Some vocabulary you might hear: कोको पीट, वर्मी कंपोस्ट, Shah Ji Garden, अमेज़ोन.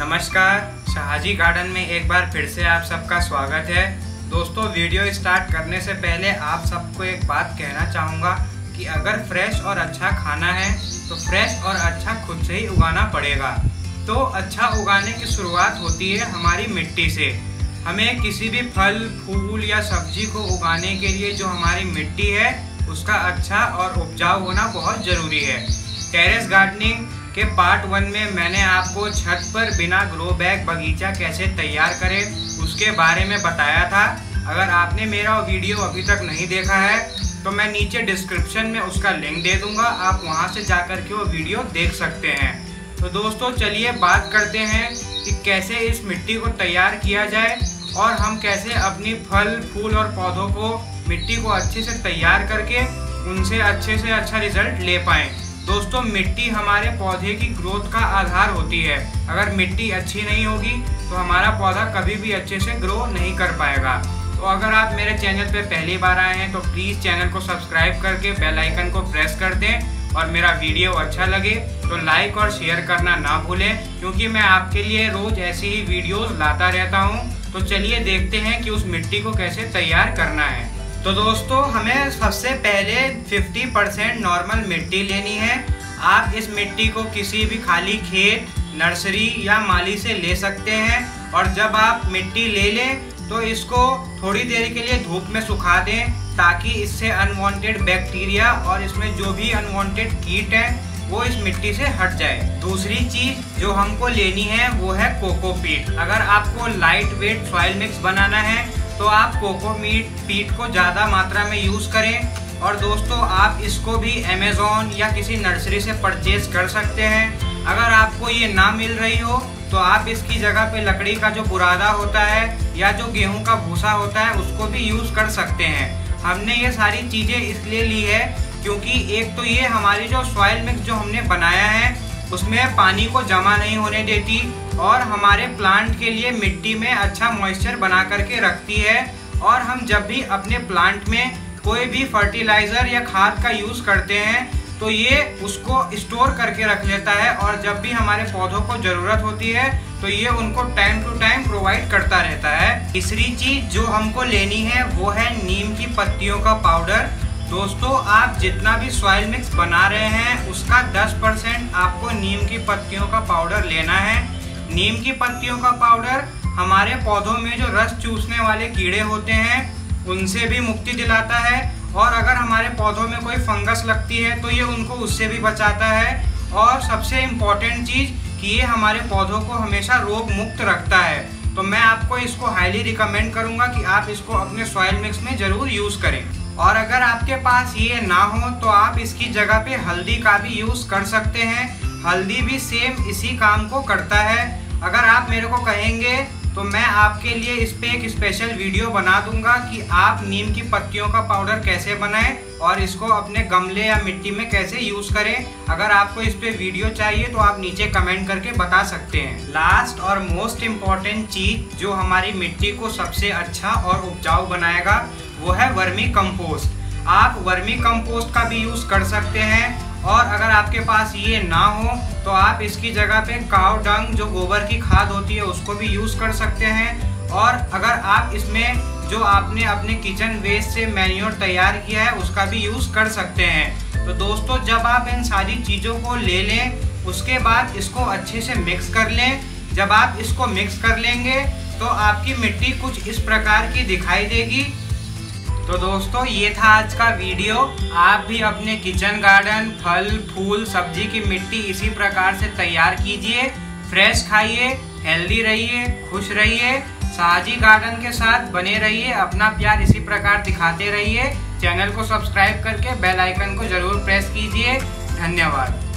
नमस्कार, शाह जी गार्डन में एक बार फिर से आप सबका स्वागत है। दोस्तों, वीडियो स्टार्ट करने से पहले आप सबको एक बात कहना चाहूँगा कि अगर फ्रेश और अच्छा खाना है तो फ्रेश और अच्छा खुद से ही उगाना पड़ेगा। तो अच्छा उगाने की शुरुआत होती है हमारी मिट्टी से। हमें किसी भी फल, फूल या सब्जी को उगाने के लिए जो हमारी मिट्टी है उसका अच्छा और उपजाऊ होना बहुत ज़रूरी है। टेरेस गार्डनिंग के पार्ट 1 में मैंने आपको छत पर बिना ग्रो बैग बगीचा कैसे तैयार करें उसके बारे में बताया था। अगर आपने मेरा वीडियो अभी तक नहीं देखा है तो मैं नीचे डिस्क्रिप्शन में उसका लिंक दे दूंगा, आप वहां से जाकर के वो वीडियो देख सकते हैं। तो दोस्तों, चलिए बात करते हैं कि कैसे इस मिट्टी को तैयार किया जाए और हम कैसे अपनी फल, फूल और पौधों को, मिट्टी को अच्छे से तैयार करके उनसे अच्छे से अच्छा रिजल्ट ले पाएँ। दोस्तों, मिट्टी हमारे पौधे की ग्रोथ का आधार होती है। अगर मिट्टी अच्छी नहीं होगी तो हमारा पौधा कभी भी अच्छे से ग्रो नहीं कर पाएगा। तो अगर आप मेरे चैनल पे पहली बार आए हैं तो प्लीज़ चैनल को सब्सक्राइब करके बेल आइकन को प्रेस कर दें और मेरा वीडियो अच्छा लगे तो लाइक और शेयर करना ना भूलें, क्योंकि मैं आपके लिए रोज़ ऐसी ही वीडियोज़ लाता रहता हूँ। तो चलिए देखते हैं कि उस मिट्टी को कैसे तैयार करना है। तो दोस्तों, हमें सबसे पहले 50% नॉर्मल मिट्टी लेनी है। आप इस मिट्टी को किसी भी खाली खेत, नर्सरी या माली से ले सकते हैं। और जब आप मिट्टी ले लें तो इसको थोड़ी देर के लिए धूप में सुखा दें, ताकि इससे अनवांटेड बैक्टीरिया और इसमें जो भी अनवांटेड कीट हैं वो इस मिट्टी से हट जाए। दूसरी चीज़ जो हमको लेनी है वो है कोको पीट। अगर आपको लाइट वेट सॉइल मिक्स बनाना है तो आप कोको पीट को ज़्यादा मात्रा में यूज़ करें। और दोस्तों, आप इसको भी अमेज़ोन या किसी नर्सरी से परचेज़ कर सकते हैं। अगर आपको ये ना मिल रही हो तो आप इसकी जगह पे लकड़ी का जो बुरादा होता है या जो गेहूं का भूसा होता है उसको भी यूज़ कर सकते हैं। हमने ये सारी चीज़ें इसलिए ली है क्योंकि एक तो ये हमारी जो सॉइल मिक्स जो हमने बनाया है उसमें पानी को जमा नहीं होने देती और हमारे प्लांट के लिए मिट्टी में अच्छा मॉइस्चर बना करके रखती है। और हम जब भी अपने प्लांट में कोई भी फर्टिलाइज़र या खाद का यूज़ करते हैं तो ये उसको स्टोर करके रख लेता है और जब भी हमारे पौधों को ज़रूरत होती है तो ये उनको टाइम टू टाइम प्रोवाइड करता रहता है। तीसरी चीज़ जो हमको लेनी है वो है नीम की पत्तियों का पाउडर। दोस्तों, आप जितना भी सॉइल मिक्स बना रहे हैं उसका 10% आपको नीम की पत्तियों का पाउडर लेना है। नीम की पत्तियों का पाउडर हमारे पौधों में जो रस चूसने वाले कीड़े होते हैं उनसे भी मुक्ति दिलाता है और अगर हमारे पौधों में कोई फंगस लगती है तो ये उनको उससे भी बचाता है। और सबसे इम्पॉर्टेंट चीज़ कि ये हमारे पौधों को हमेशा रोग मुक्त रखता है। तो मैं आपको इसको हाईली रिकमेंड करूँगा कि आप इसको अपने सॉइल मिक्स में ज़रूर यूज़ करें। और अगर आपके पास ये ना हो तो आप इसकी जगह पे हल्दी का भी यूज़ कर सकते हैं। हल्दी भी सेम इसी काम को करता है। अगर आप मेरे को कहेंगे तो मैं आपके लिए इस पे एक स्पेशल वीडियो बना दूंगा कि आप नीम की पत्तियों का पाउडर कैसे बनाएं और इसको अपने गमले या मिट्टी में कैसे यूज़ करें। अगर आपको इस पे वीडियो चाहिए तो आप नीचे कमेंट करके बता सकते हैं। लास्ट और मोस्ट इम्पॉर्टेंट चीज़ जो हमारी मिट्टी को सबसे अच्छा और उपजाऊ बनाएगा वो है वर्मी कंपोस्ट। आप वर्मी कंपोस्ट का भी यूज़ कर सकते हैं। और अगर आपके पास ये ना हो तो आप इसकी जगह पे काऊ डंग जो गोबर की खाद होती है उसको भी यूज़ कर सकते हैं। और अगर आप इसमें जो आपने अपने किचन वेस्ट से मैन्योर तैयार किया है उसका भी यूज़ कर सकते हैं। तो दोस्तों, जब आप इन सारी चीज़ों को ले लें उसके बाद इसको अच्छे से मिक्स कर लें। जब आप इसको मिक्स कर लेंगे तो आपकी मिट्टी कुछ इस प्रकार की दिखाई देगी। तो दोस्तों, ये था आज का वीडियो। आप भी अपने किचन गार्डन, फल, फूल, सब्जी की मिट्टी इसी प्रकार से तैयार कीजिए। फ्रेश खाइए, हेल्दी रहिए, खुश रहिए। शाह जी गार्डन के साथ बने रहिए, अपना प्यार इसी प्रकार दिखाते रहिए। चैनल को सब्सक्राइब करके बेल आइकन को ज़रूर प्रेस कीजिए। धन्यवाद।